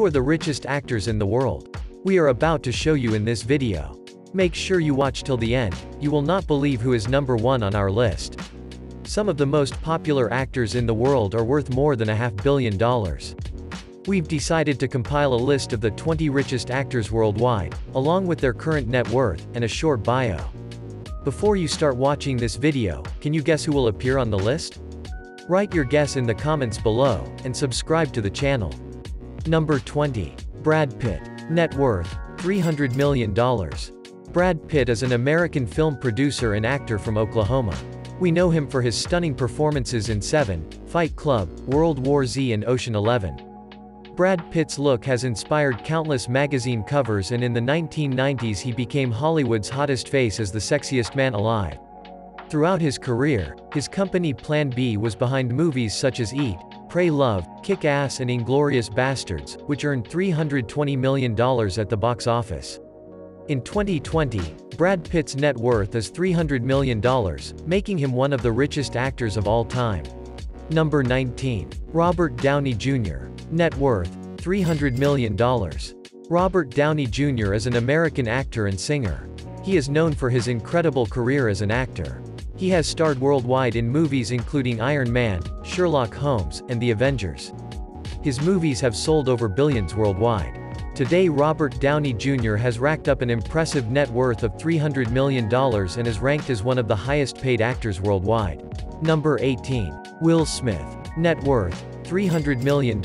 Who are the richest actors in the world? We are about to show you in this video. Make sure you watch till the end, you will not believe who is number one on our list. Some of the most popular actors in the world are worth more than $500 million. We've decided to compile a list of the 20 richest actors worldwide, along with their current net worth, and a short bio. Before you start watching this video, can you guess who will appear on the list? Write your guess in the comments below, and subscribe to the channel. Number 20. Brad Pitt. Net worth, $300 million. Brad Pitt is an American film producer and actor from Oklahoma. We know him for his stunning performances in Seven, Fight Club, World War Z and Ocean 11. Brad Pitt's look has inspired countless magazine covers, and in the 1990s he became Hollywood's hottest face as the sexiest man alive. Throughout his career, his company Plan B was behind movies such as Eat, Pray Love, Kick-Ass and Inglourious Bastards, which earned $320 million at the box office. In 2020, Brad Pitt's net worth is $300 million, making him one of the richest actors of all time. Number 19. Robert Downey Jr. Net worth, $300 million. Robert Downey Jr. is an American actor and singer. He is known for his incredible career as an actor. He has starred worldwide in movies including Iron Man, Sherlock Holmes, and The Avengers. His movies have sold over billions worldwide. Today Robert Downey Jr. has racked up an impressive net worth of $300 million and is ranked as one of the highest-paid actors worldwide. Number 18. Will Smith. Net worth, $300 million.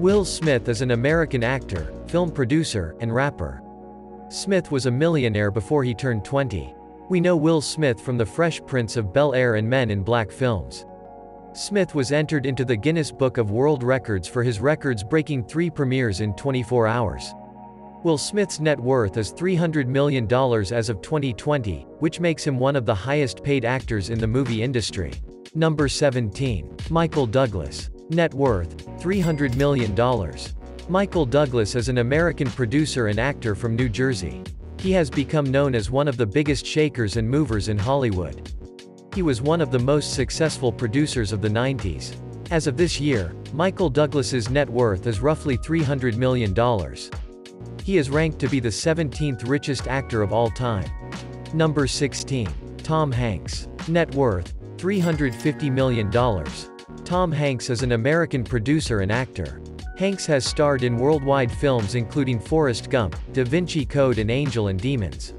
Will Smith is an American actor, film producer, and rapper. Smith was a millionaire before he turned 20. We know Will Smith from the Fresh Prince of Bel-Air and Men in Black films. Smith was entered into the Guinness Book of World Records for his records-breaking 3 premieres in 24 hours. Will Smith's net worth is $300 million as of 2020, which makes him one of the highest-paid actors in the movie industry. Number 17. Michael Douglas. Net worth, $300 million. Michael Douglas is an American producer and actor from New Jersey. He has become known as one of the biggest shakers and movers in Hollywood. He was one of the most successful producers of the 90s. As of this year, Michael Douglas's net worth is roughly $300 million. He is ranked to be the 17th richest actor of all time. Number 16. Tom Hanks. Net worth, $350 million. Tom Hanks is an American producer and actor. Hanks has starred in worldwide films including Forrest Gump, Da Vinci Code and Angels and Demons.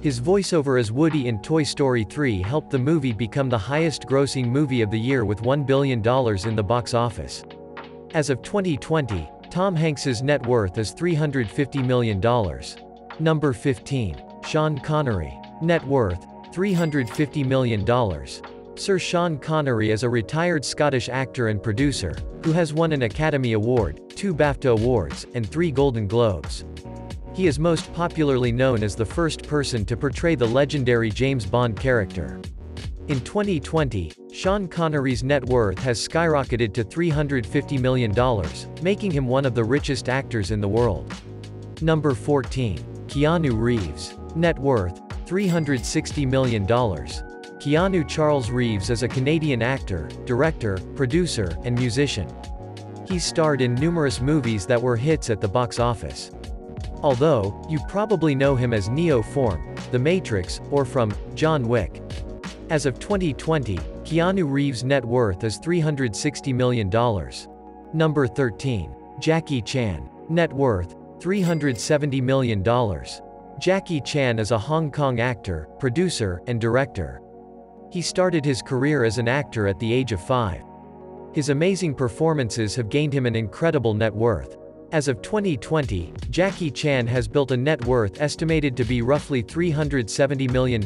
His voiceover as Woody in Toy Story 3 helped the movie become the highest-grossing movie of the year with $1 billion in the box office. As of 2020, Tom Hanks's net worth is $350 million. Number 15. Sean Connery. Net worth, $350 million. Sir Sean Connery is a retired Scottish actor and producer, who has won an Academy Award, 2 BAFTA Awards, and 3 Golden Globes. He is most popularly known as the first person to portray the legendary James Bond character. In 2020, Sean Connery's net worth has skyrocketed to $350 million, making him one of the richest actors in the world. Number 14. Keanu Reeves. Net worth, $360 million. Keanu Charles Reeves is a Canadian actor, director, producer, and musician. He starred in numerous movies that were hits at the box office. Although, you probably know him as Neo from The Matrix, or from John Wick. As of 2020, Keanu Reeves' net worth is $360 million. Number 13. Jackie Chan. Net worth, $370 million. Jackie Chan is a Hong Kong actor, producer, and director. He started his career as an actor at the age of 5. His amazing performances have gained him an incredible net worth. As of 2020, Jackie Chan has built a net worth estimated to be roughly $370 million,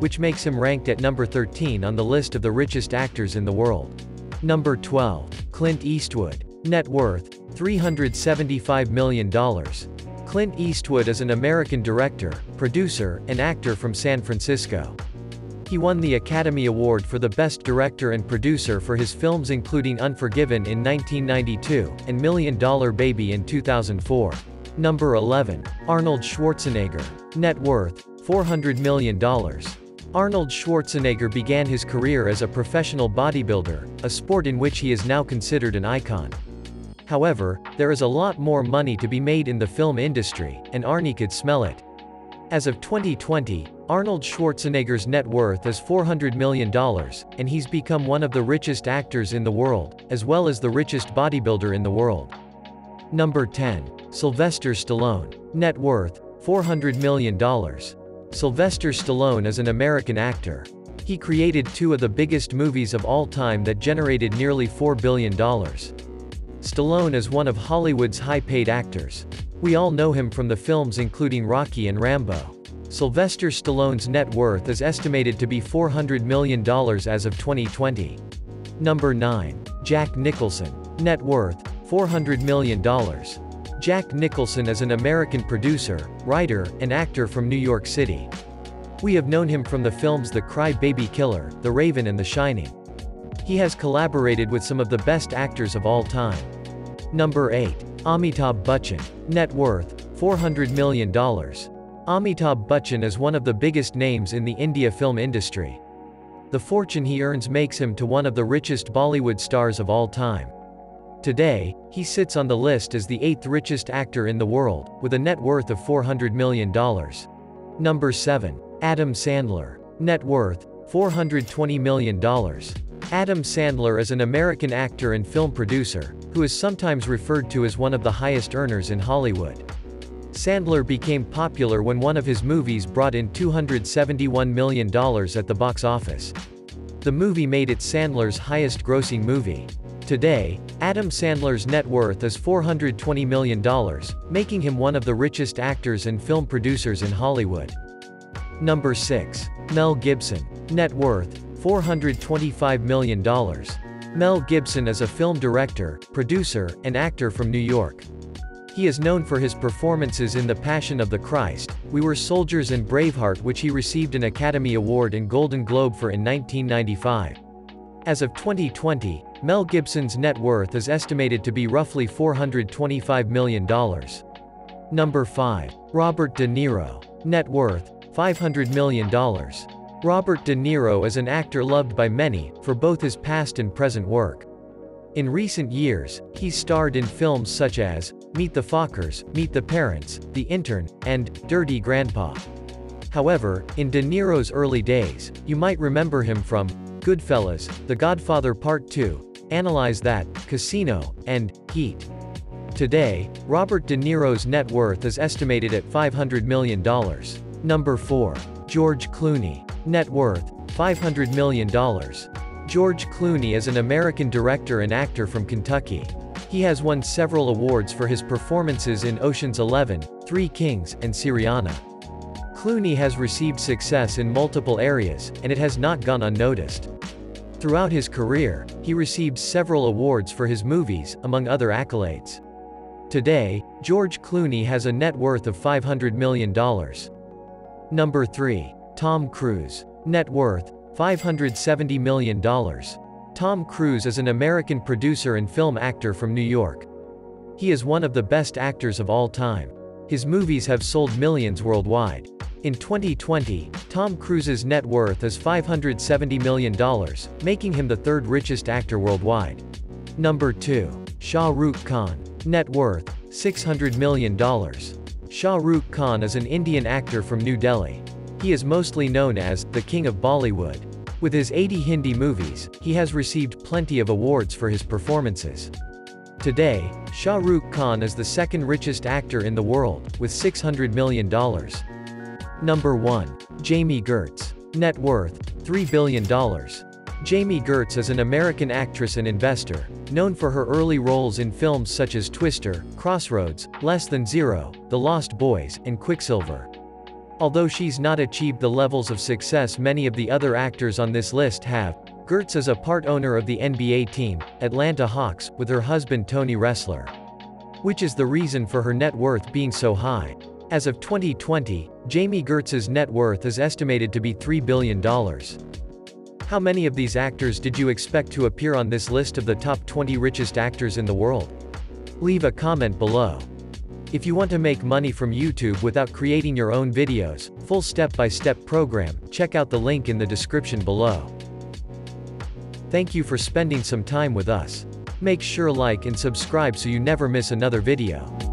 which makes him ranked at number 13 on the list of the richest actors in the world. Number 12. Clint Eastwood. Net worth, $375 million. Clint Eastwood is an American director, producer, and actor from San Francisco. He won the Academy Award for the Best Director and Producer for his films including Unforgiven in 1992, and Million Dollar Baby in 2004. Number 11. Arnold Schwarzenegger. Net worth, $400 million. Arnold Schwarzenegger began his career as a professional bodybuilder, a sport in which he is now considered an icon. However, there is a lot more money to be made in the film industry, and Arnie could smell it. As of 2020, Arnold Schwarzenegger's net worth is $400 million, and he's become one of the richest actors in the world, as well as the richest bodybuilder in the world. Number 10. Sylvester Stallone. Net worth, $400 million. Sylvester Stallone is an American actor. He created two of the biggest movies of all time that generated nearly $4 billion. Stallone is one of Hollywood's high-paid actors. We all know him from the films including Rocky and Rambo. Sylvester Stallone's net worth is estimated to be $400 million as of 2020. Number 9. Jack Nicholson. Net worth, $400 million. Jack Nicholson is an American producer, writer, and actor from New York City. We have known him from the films The Crybaby Killer, The Raven and The Shining. He has collaborated with some of the best actors of all time. Number 8. Amitabh Bachchan. Net worth, $400 million. Amitabh Bachchan is one of the biggest names in the India film industry. The fortune he earns makes him to one of the richest Bollywood stars of all time. Today, he sits on the list as the 8th richest actor in the world, with a net worth of $400 million. Number 7. Adam Sandler. Net worth, $420 million. Adam Sandler is an American actor and film producer, who is sometimes referred to as one of the highest earners in Hollywood. Sandler became popular when one of his movies brought in $271 million at the box office. The movie made it Sandler's highest-grossing movie. Today, Adam Sandler's net worth is $420 million, making him one of the richest actors and film producers in Hollywood. Number 6. Mel Gibson. Net worth, $425 million. Mel Gibson is a film director, producer, and actor from New York. He is known for his performances in The Passion of the Christ, We Were Soldiers and Braveheart, which he received an Academy Award and Golden Globe for in 1995. As of 2020, Mel Gibson's net worth is estimated to be roughly $425 million. Number 5. Robert De Niro. Net worth, $500 million. Robert De Niro is an actor loved by many, for both his past and present work. In recent years, he starred in films such as Meet the Fockers, Meet the Parents, The Intern, and Dirty Grandpa. However, in De Niro's early days, you might remember him from Goodfellas, The Godfather Part 2, Analyze That, Casino, and Heat. Today, Robert De Niro's net worth is estimated at $500 million. Number 4. George Clooney. Net worth, $500 million. George Clooney is an American director and actor from Kentucky. He has won several awards for his performances in Ocean's 11, Three Kings, and Syriana. Clooney has received success in multiple areas, and it has not gone unnoticed. Throughout his career, he received several awards for his movies, among other accolades. Today, George Clooney has a net worth of $500 million. Number 3. Tom Cruise. Net worth, $570 million. Tom Cruise is an American producer and film actor from New York. He is one of the best actors of all time. His movies have sold millions worldwide. In 2020, Tom Cruise's net worth is $570 million, making him the 3rd richest actor worldwide. Number 2. Shah Rukh Khan. Net worth, $600 million. Shah Rukh Khan is an Indian actor from New Delhi. He is mostly known as the King of Bollywood. With his 80 Hindi movies, he has received plenty of awards for his performances. Today, Shah Rukh Khan is the 2nd richest actor in the world, with $600 million. Number 1. Jami Gertz. Net worth, $3 billion. Jami Gertz is an American actress and investor, known for her early roles in films such as Twister, Crossroads, Less Than Zero, The Lost Boys, and Quicksilver. Although she's not achieved the levels of success many of the other actors on this list have, Gertz is a part owner of the NBA team, Atlanta Hawks, with her husband Tony Ressler, which is the reason for her net worth being so high. As of 2020, Jami Gertz's net worth is estimated to be $3 billion. How many of these actors did you expect to appear on this list of the top 20 richest actors in the world? Leave a comment below. If you want to make money from YouTube without creating your own videos, full step-by-step program, check out the link in the description below. Thank you for spending some time with us. Make sure like and subscribe so you never miss another video.